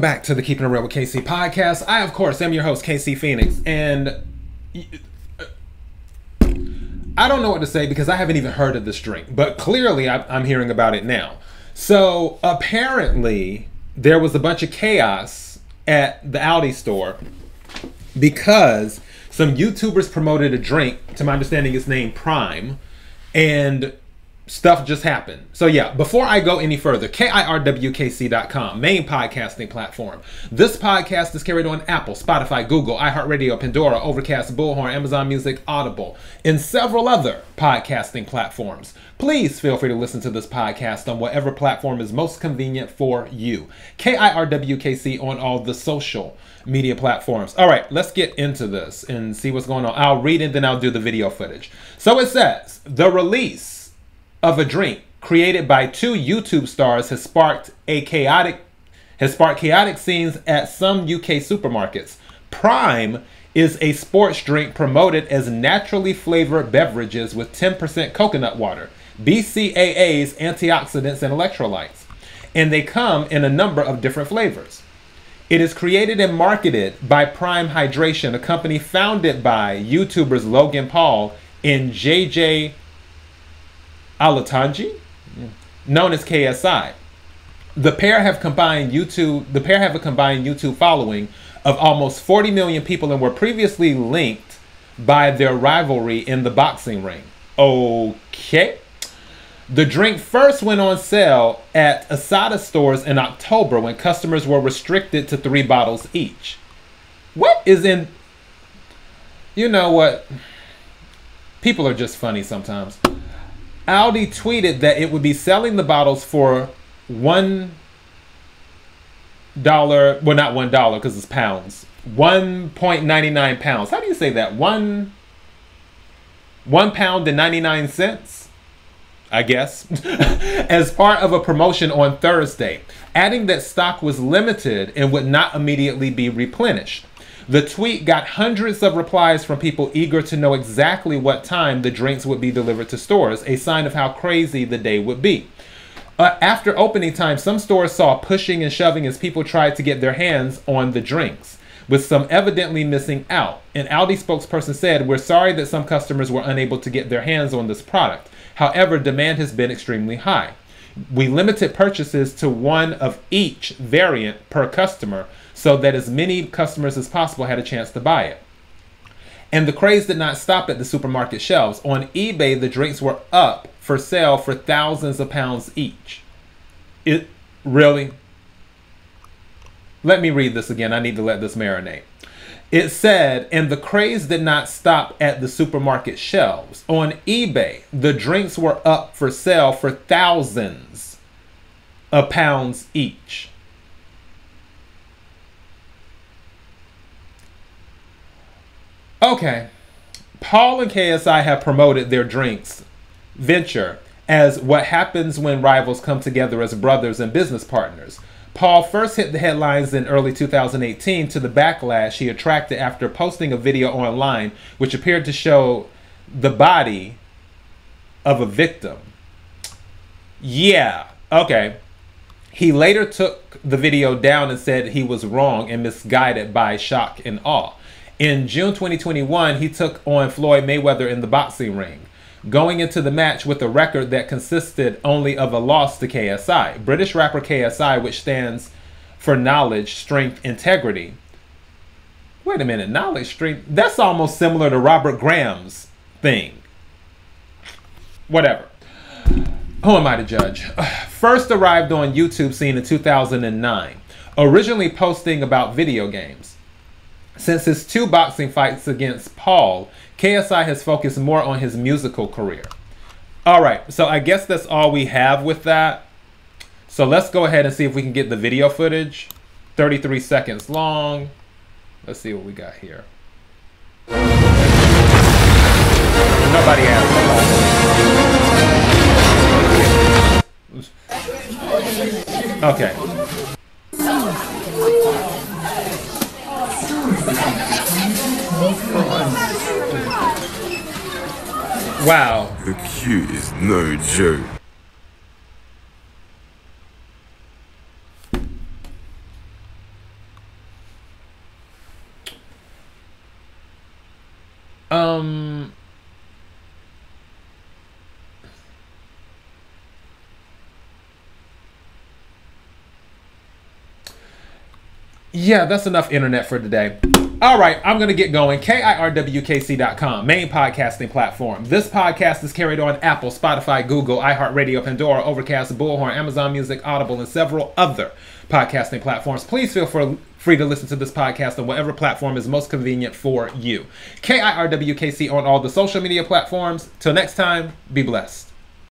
Back to the Keepin It Real With KC podcast. I, of course, am your host, KC Phoenix, and I don't know what to say because I haven't even heard of this drink, but clearly I'm hearing about it now. So apparently there was a bunch of chaos at the Aldi store because some YouTubers promoted a drink, to my understanding it's named Prime, and stuff just happened. So yeah, before I go any further, KIRWKC.com, main podcasting platform. This podcast is carried on Apple, Spotify, Google, iHeartRADIO, Pandora, Overcast, Bullhorn, Amazon Music, Audible, and several other podcasting platforms. Please feel free to listen to this podcast on whatever platform is most convenient for you. KIRWKC on all the social media platforms. All right, let's get into this and see what's going on. I'll read it, then I'll do the video footage. So it says, the release of a drink created by two YouTube stars has sparked chaotic scenes at some UK supermarkets. Prime is a sports drink promoted as naturally flavored beverages with 10% coconut water, BCAAs, antioxidants, and electrolytes, and they come in a number of different flavors. It is created and marketed by Prime Hydration, a company founded by YouTubers Logan Paul and JJ Alatanji, known as KSI. The pair have a combined YouTube following of almost 40 million people and were previously linked by their rivalry in the boxing ring. Okay. The drink first went on sale at Asada stores in October when customers were restricted to 3 bottles each. What is in... You know what? People are just funny sometimes. Aldi tweeted that it would be selling the bottles for $1, well, not $1 because it's pounds, 1.99 pounds. How do you say that? £1.99, I guess, as part of a promotion on Thursday, adding that stock was limited and would not immediately be replenished. The tweet got hundreds of replies from people eager to know exactly what time the drinks would be delivered to stores, a sign of how crazy the day would be. After opening time, some stores saw pushing and shoving as people tried to get their hands on the drinks, with some evidently missing out. An Aldi spokesperson said, "We're sorry that some customers were unable to get their hands on this product. However, demand has been extremely high. We limited purchases to one of each variant per customer so that as many customers as possible had a chance to buy it." And the craze did not stop at the supermarket shelves. On eBay, the drinks were up for sale for thousands of pounds each. It really? Let me read this again. I need to let this marinate. It said, and the craze did not stop at the supermarket shelves. On eBay, the drinks were up for sale for thousands of pounds each. Okay, Paul and KSI have promoted their drinks venture as what happens when rivals come together as brothers and business partners. Paul first hit the headlines in early 2018 to the backlash he attracted after posting a video online which appeared to show the body of a victim. Yeah, okay. He later took the video down and said he was wrong and misguided by shock and awe. In June 2021, he took on Floyd Mayweather in the boxing ring, going into the match with a record that consisted only of a loss to KSI. British rapper KSI, which stands for knowledge, strength, integrity. Wait a minute, knowledge, strength? That's almost similar to Robert Graham's thing. Whatever. Who am I to judge? First arrived on YouTube scene in 2009, originally posting about video games. Since his 2 boxing fights against Paul, KSI has focused more on his musical career. All right, so I guess that's all we have with that. So let's go ahead and see if we can get the video footage. 33 seconds long. Let's see what we got here. Nobody asked. Okay. Wow. The cue is no joke. Yeah, that's enough internet for today. All right, I'm going to get going. KIRWKC.com, main podcasting platform. This podcast is carried on Apple, Spotify, Google, iHeartRADIO, Pandora, Overcast, Bullhorn, Amazon Music, Audible, and several other podcasting platforms. Please feel free to listen to this podcast on whatever platform is most convenient for you. KIRWKC on all the social media platforms. Till next time, be blessed.